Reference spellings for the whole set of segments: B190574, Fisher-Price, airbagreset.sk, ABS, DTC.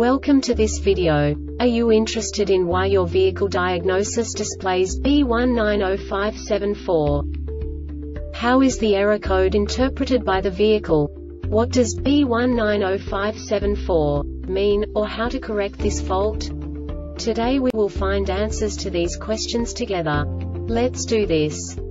Welcome to this video. Are you interested in why your vehicle diagnosis displays B190574? How is the error code interpreted by the vehicle? What does B190574 mean, or how to correct this fault? Today we will find answers to these questions together. Let's do this.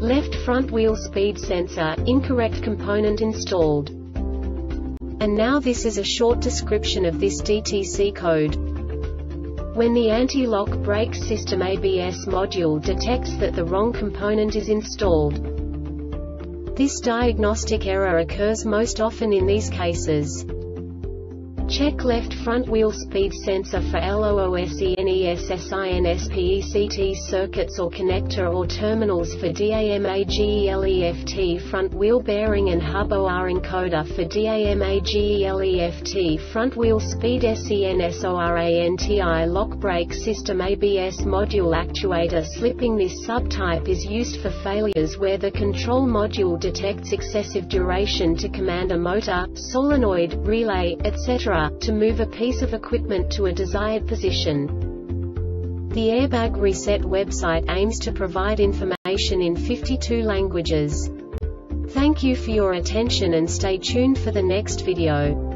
left front wheel speed sensor, incorrect component installed. And now this is a short description of this DTC code. When the anti-lock brake system ABS module detects that the wrong component is installed. This diagnostic error occurs most often in these cases. Check left front wheel speed sensor for LOOSENESSINSPECT circuits or connector or terminals for DAMAGELEFT front wheel bearing and hub OR encoder for DAMAGELEFT front wheel speed SENSORANTI lock brake system ABS module actuator slipping. This subtype is used for failures where the control module detects excessive duration to command a motor, solenoid, relay, etc. to move a piece of equipment to a desired position. The Airbag Reset website aims to provide information in 52 languages. Thank you for your attention and stay tuned for the next video.